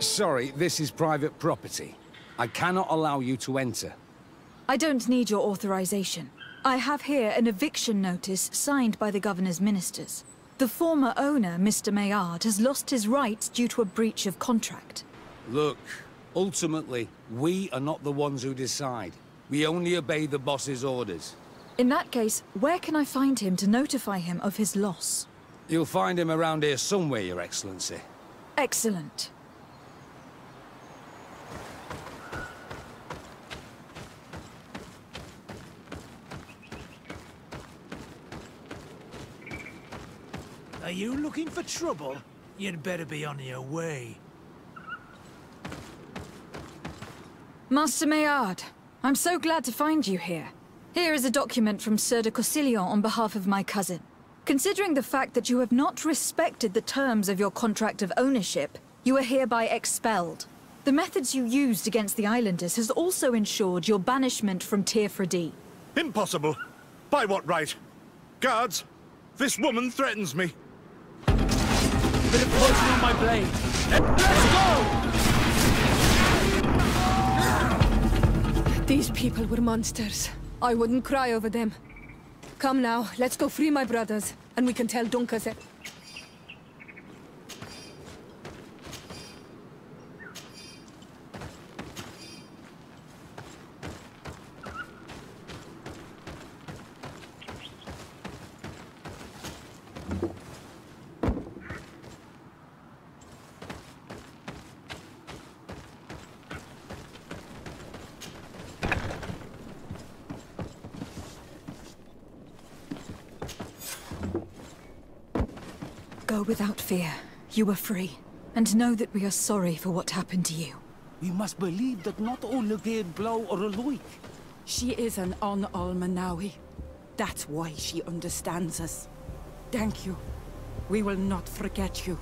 Sorry, this is private property. I cannot allow you to enter. I don't need your authorization. I have here an eviction notice signed by the governor's ministers. The former owner, Mr. Maillard, has lost his rights due to a breach of contract. Look, ultimately, we are not the ones who decide. We only obey the boss's orders. In that case, where can I find him to notify him of his loss? You'll find him around here somewhere, Your Excellency. Excellent. Are you looking for trouble? You'd better be on your way. Master Maillard, I'm so glad to find you here. Here is a document from Sir de Cossillion on behalf of my cousin. Considering the fact that you have not respected the terms of your contract of ownership, you are hereby expelled. The methods you used against the islanders has also ensured your banishment from Teer Fradee. Impossible! By what right? Guards! This woman threatens me. Bit of poison on my blade. Let's go! These people were monsters. I wouldn't cry over them. Come now, let's go free my brothers, and we can tell Donkaze. Go without fear. You are free. And know that we are sorry for what happened to you. We must believe that not only gave Blau or Loic. She is an On ol Menawi. That's why she understands us. Thank you. We will not forget you.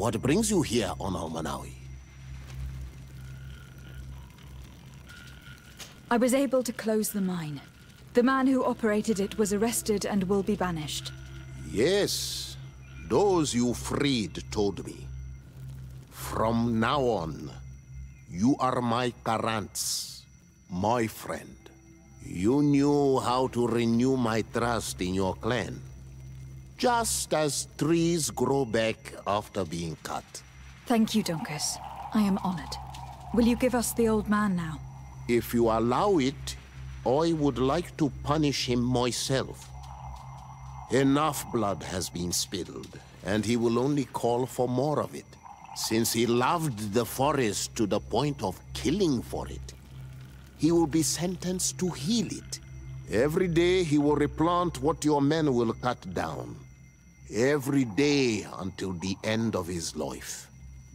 What brings you here, On ol Menawi? I was able to close the mine. The man who operated it was arrested and will be banished. Yes, those you freed told me. From now on, you are my Karants, my friend. You knew how to renew my trust in your clan, just as trees grow back after being cut. Thank you, Dunkas. I am honored. Will you give us the old man now? If you allow it, I would like to punish him myself. Enough blood has been spilled, and he will only call for more of it, since he loved the forest to the point of killing for it. He will be sentenced to heal it. Every day he will replant what your men will cut down. Every day until the end of his life.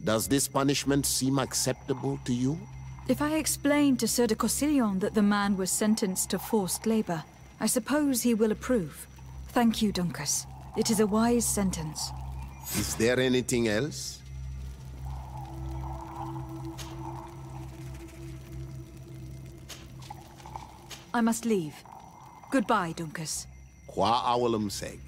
Does this punishment seem acceptable to you? If I explained to Sir de Cossillion that the man was sentenced to forced labor, I suppose he will approve. Thank you, Dunkas. It is a wise sentence. Is there anything else? I must leave. Goodbye, Dunkas. Qua awolum seg.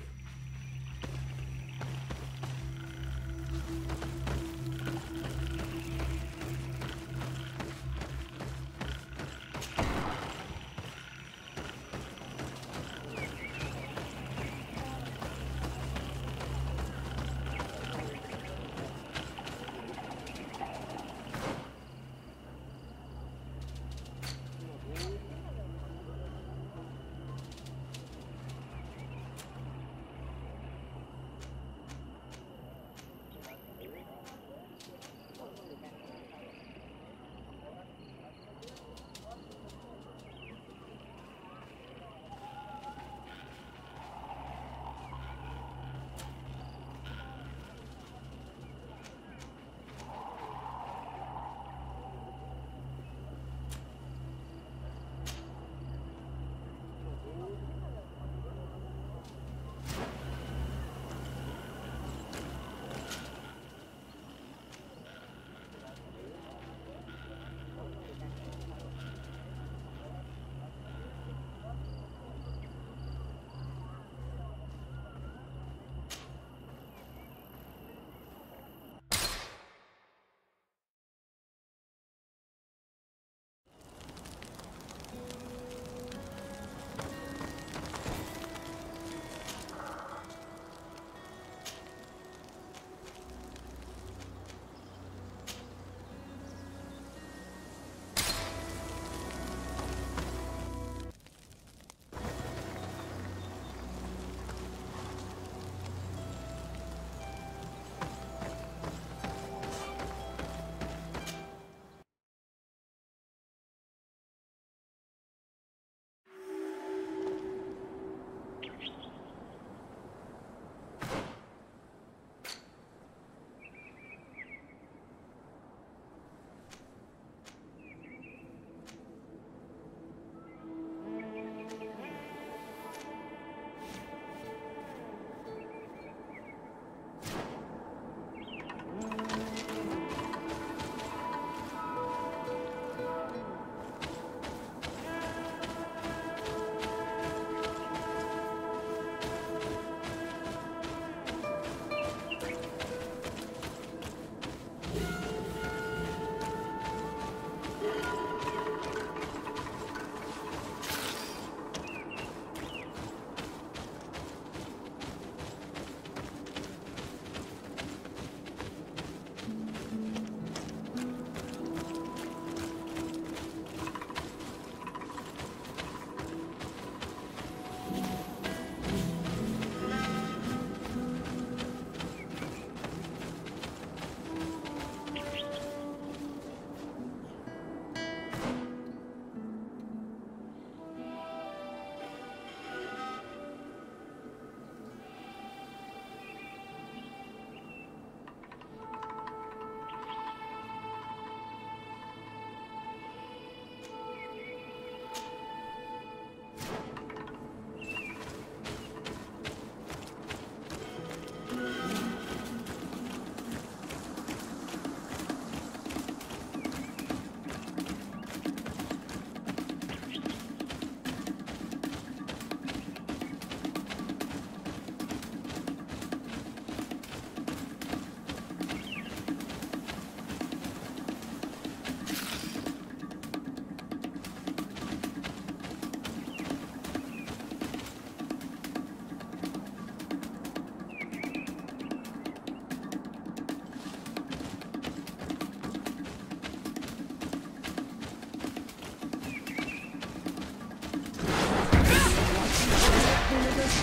You've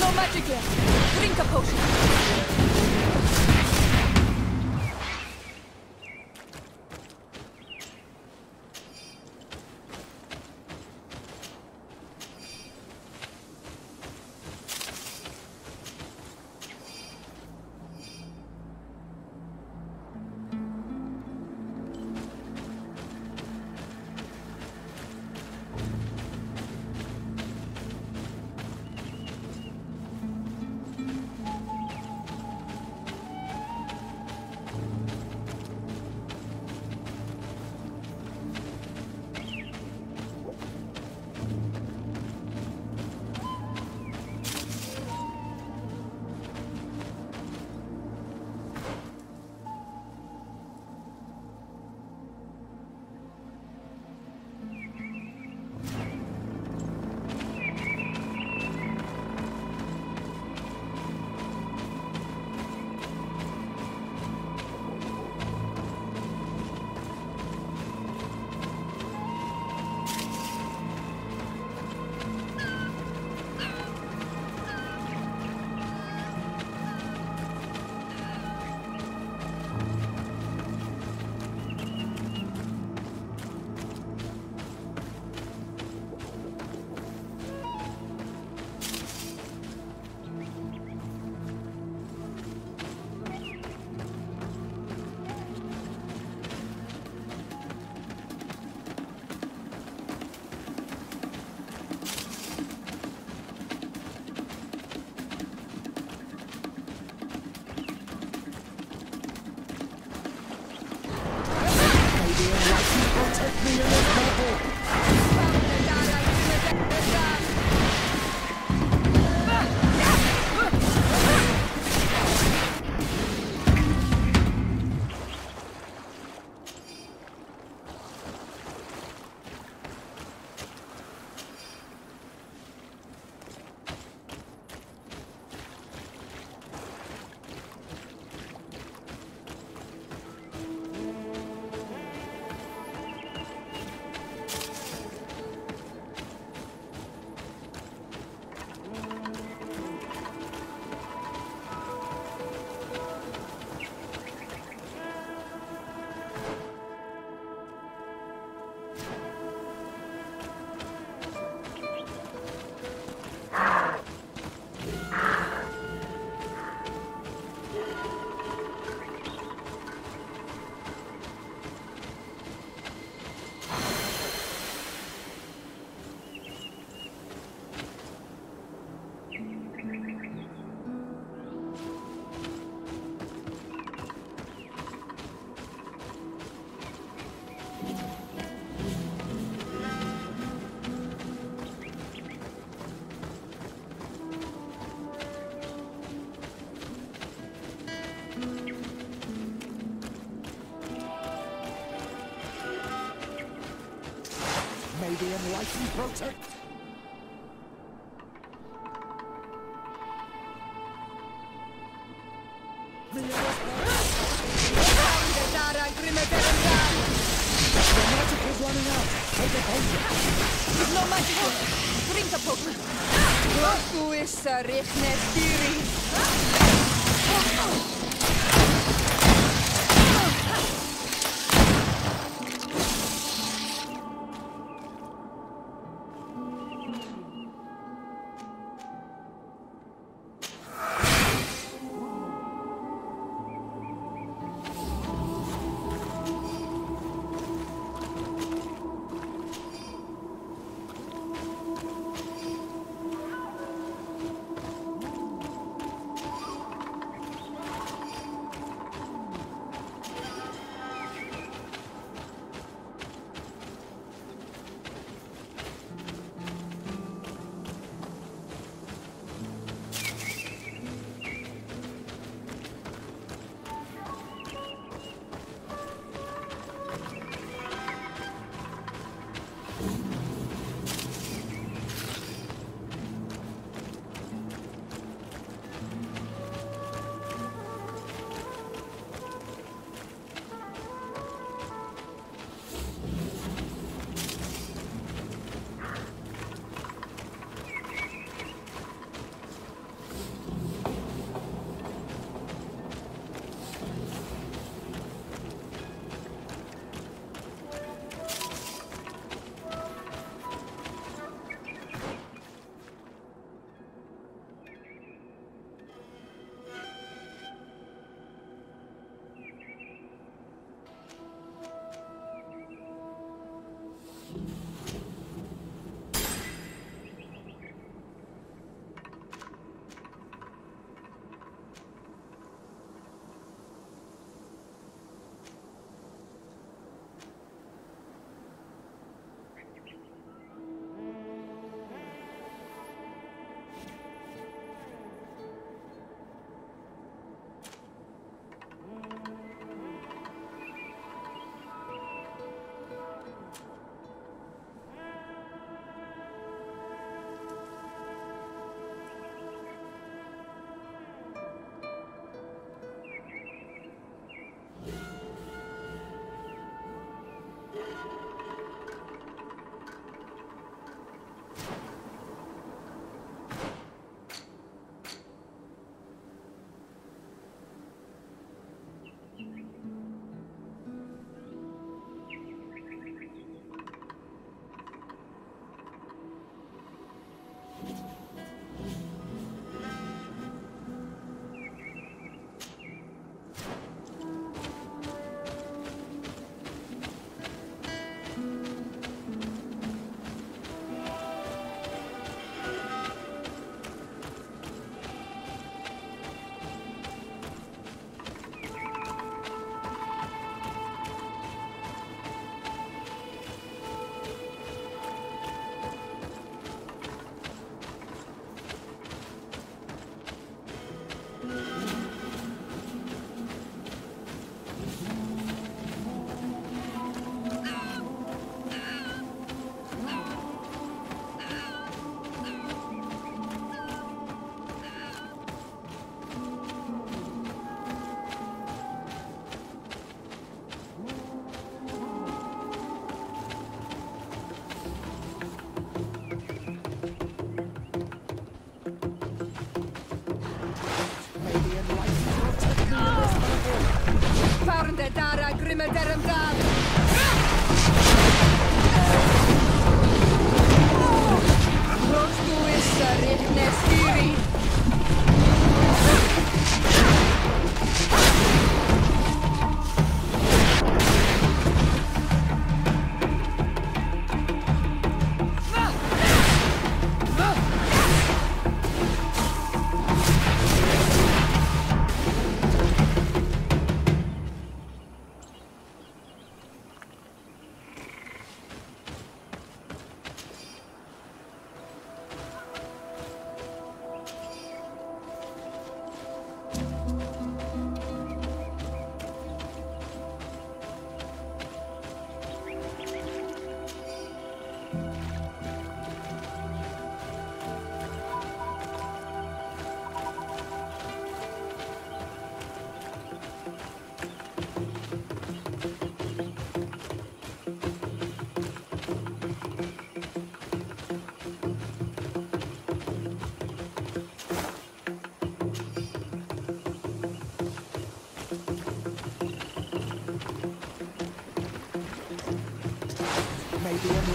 no magic left. Drink a potion. The enlightened protect. The magic is running out. Take a potion. No magic. Drink a potion. Who is Sir de Cossillion?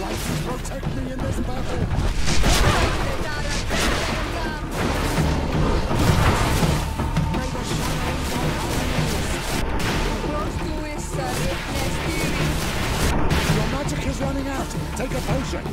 Protect me in this battle. Your magic is running out. Take a potion.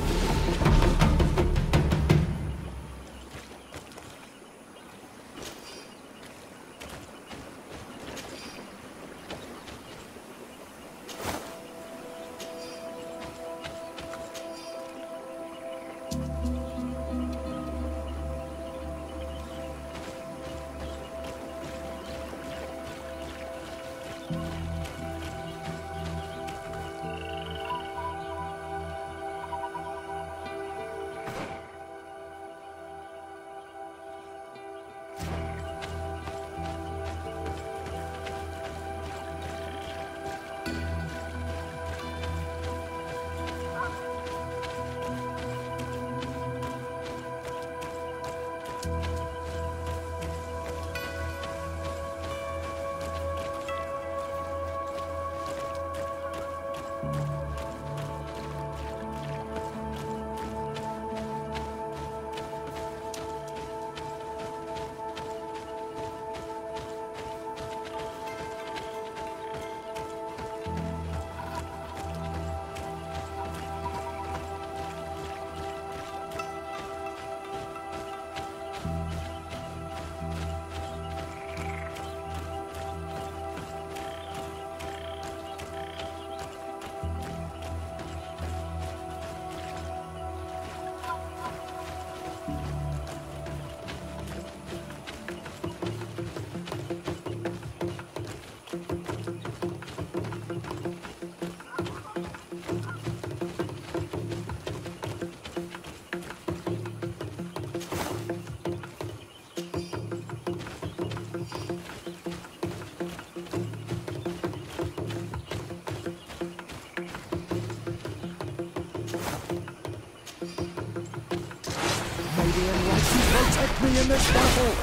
Protect me in this battle!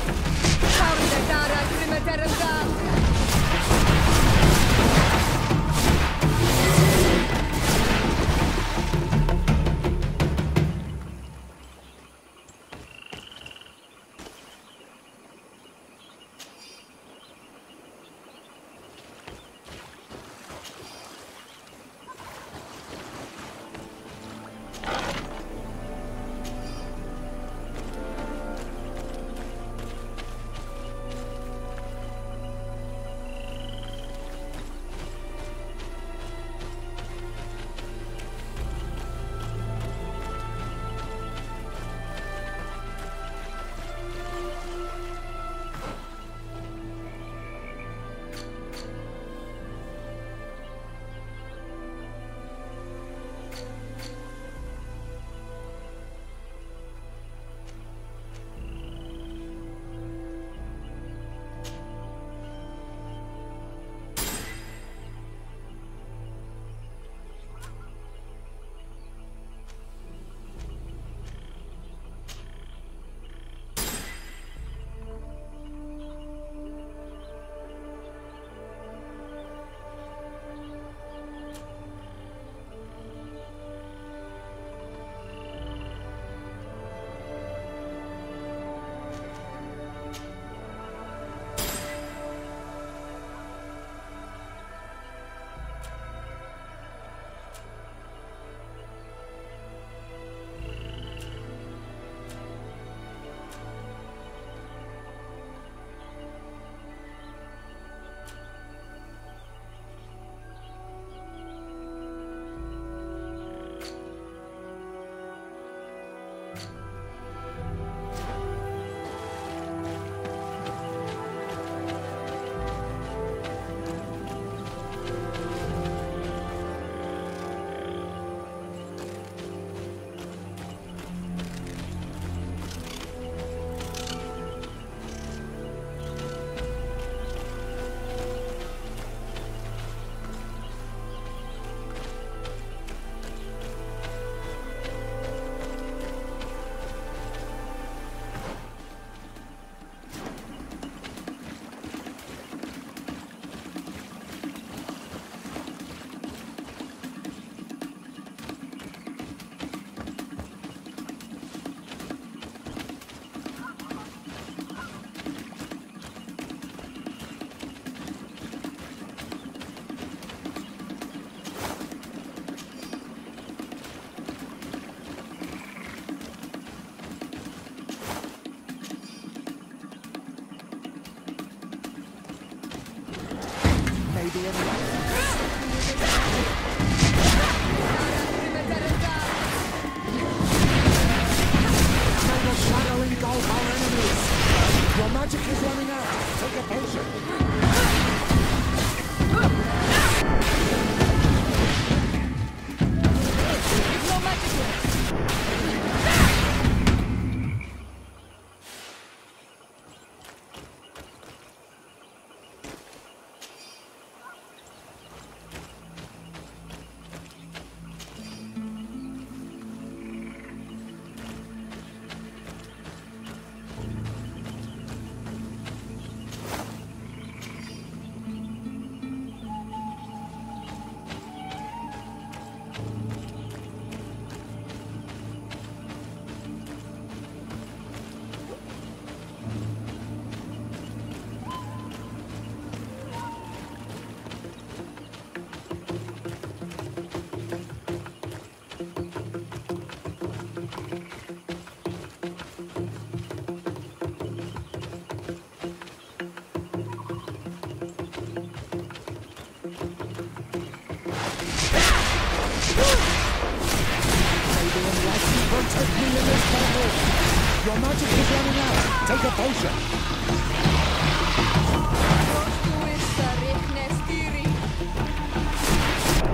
Magic is running out. Take a potion.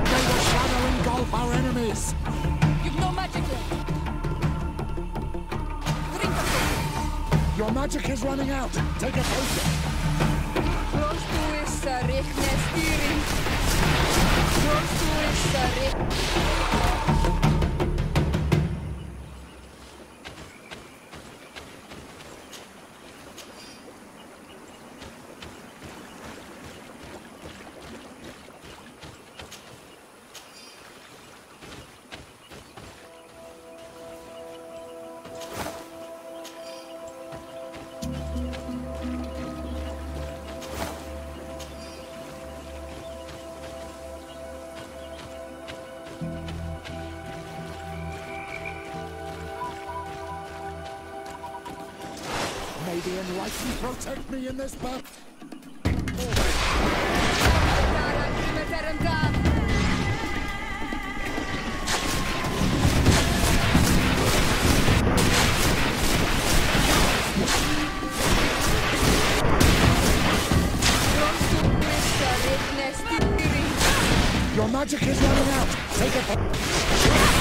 They will shadow engulf our enemies. You've no magic left. Drink a potion. Your magic is running out. Take a potion. The Enlightened protect me in this path. Your magic is running out. Take it.